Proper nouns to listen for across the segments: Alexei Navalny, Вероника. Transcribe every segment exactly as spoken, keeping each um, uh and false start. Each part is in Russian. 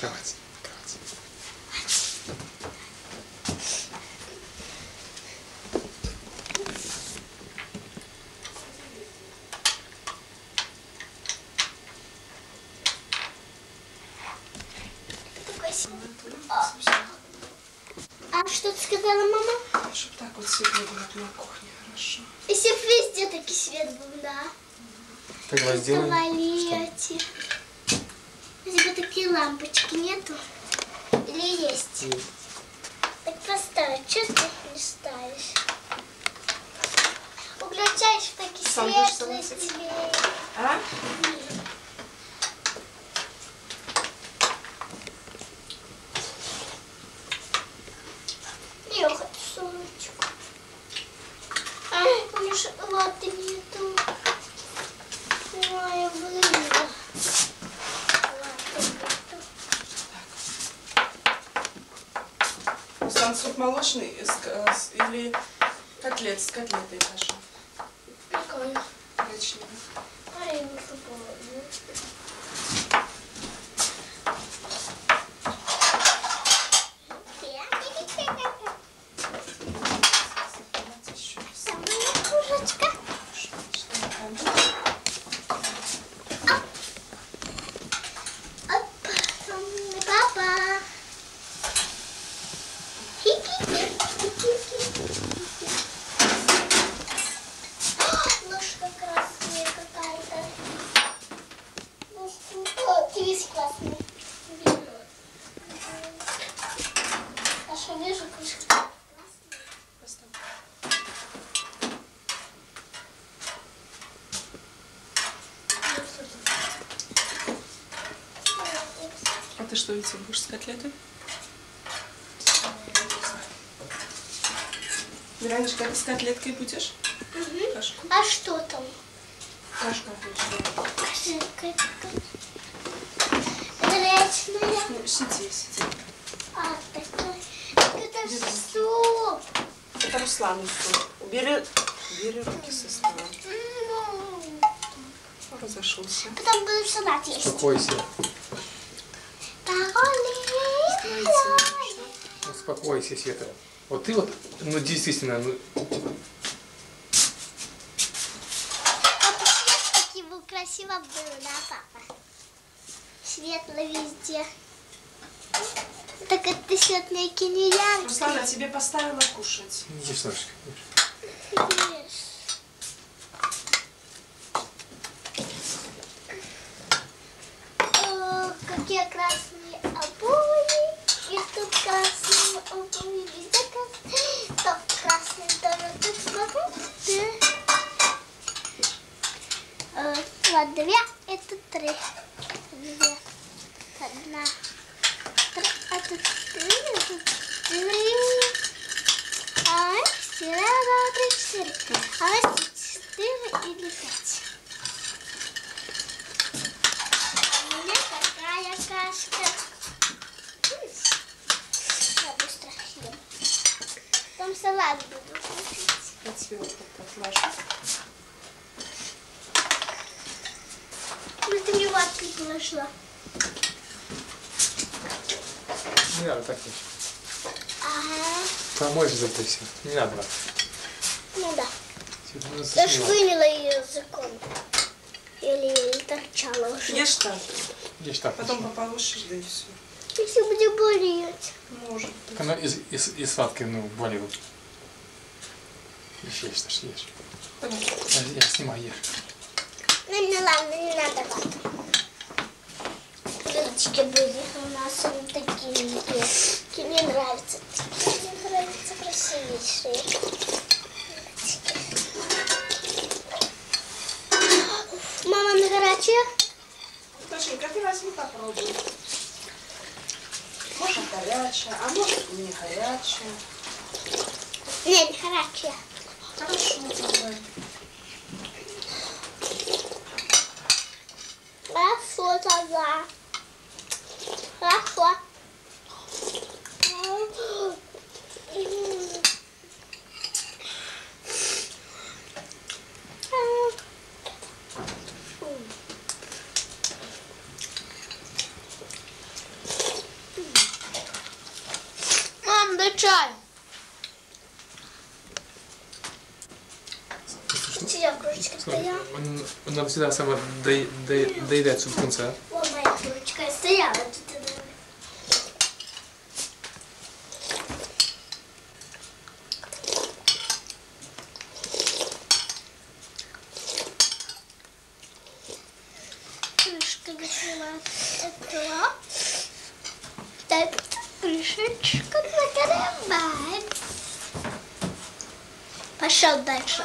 Кровать. А что ты сказала, мама? Чтоб так вот свет был на кухне, хорошо. Если бы везде таки свет был, да. Так вас сделали? Туалете. У тебя такие лампочки нету? Или есть? Нет. Так поставь, что ты их не ставишь? Углучаешь в такие светлые тебе. А? Нет. Суп молочный или котлет с котлетой каша? Какой? Коричневый. А я не А ты что, идти будешь с котлеты? Вероничка, ты с котлеткой будешь? Угу. Кашку. А что там? Кашка будет. Кашка. Горячая. Сиди, сиди. А, такой. Это же суп. Это Руслану суп. Убери, убери руки со стола. Разошелся. Потом будем салат есть. Успокойся. Успокойся, Света. Вот ты вот, ну действительно, ну... Вот свет таки был красиво был, да, папа? Светло везде. Так это свет некий не яркий. Руслана, я тебе поставила кушать. Иди, Сашечка. Какие красные обои. И тут красные обои. Везде красные. Там красные, там тут красные. Вот две, это три. Две. Одна. Три. А тут три. А тут три. А все равно четыре. А тут четыре или пять. У меня такая кашка. Я быстро съем. Там салат буду кушать. Отсвет отложу. Может, ты мне ватку положила? Не надо так ничего. Ага. Помоешь за это все. Не надо ватку. Ну да. Я ж вылила ее языком. Или торчала уже. Ешь так. Ешь так. Потом пополошишь, да и все. Если будет болеть. Может. Так оно и, и, и сладкое, ну, болело. Ешь, ешь, ешь, ешь. Я снимаю, ешь. Ну, ну ладно, не надо ватку. Крылечки были у нас вот такие. Такие мне нравятся. Такие мне нравятся красивейшие. Мама, на горячее? Доченька, ты возьми попробуй. Может горячая, а может не горячая. Нет, не горячая. Хорошо, давай. Хорошо тогда. Хорошо. надо чай. Сидя в кружечке стояла. Она всегда сама доедает все до конца. Вот моя кружечка стояла. Крышка готова. Готова. Так, крышечку накрываем. Пошел дальше.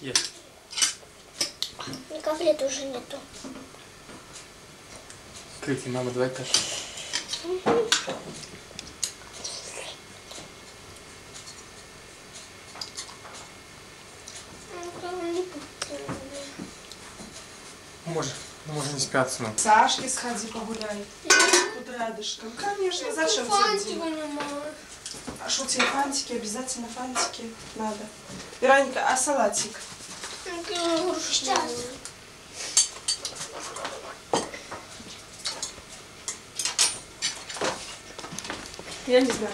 Есть. Никаких лет уже нету. Крики, мама, давай кашу. Угу. Может, может не спятся. Но... Сашке сходи погуляй. Тут рядышком. Конечно, зачем тебе? А что тебе фантики? Обязательно фантики надо. Вероника, а салатик? Сейчас. Я не знаю.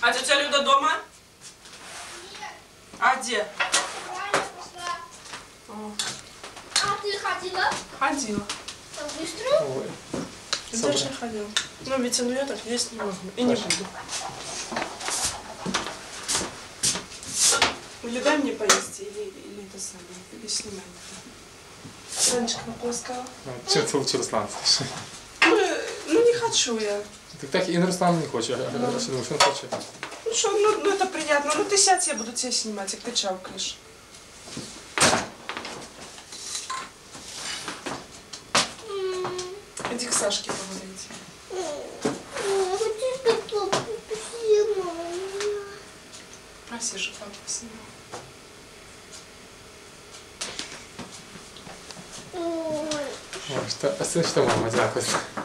А тетя Люда дома? Нет. А где? Ваня пошла. О. А ты ходила? Ходила. Так быстро? Ой. Ты дальше ходила. Ну, ведь омлетов есть не можно. И хорошо. Не буду. Или дай мне поесть, или, или это самое. Или снимай. Санечка наплоскала. Че ты лучше Руслана? Ну, не хочу я. Так, так и на Руслана не хочешь, а на Руслана не хочет. Ну что, ну, ну это приятно. Ну ты сядь, я буду тебя снимать, как ты чавкаешь. Иди к Сашке поговорить. Я хочу, чтобы папа снимал. Проси же, папа снимал. Что, а сын, что мама делает?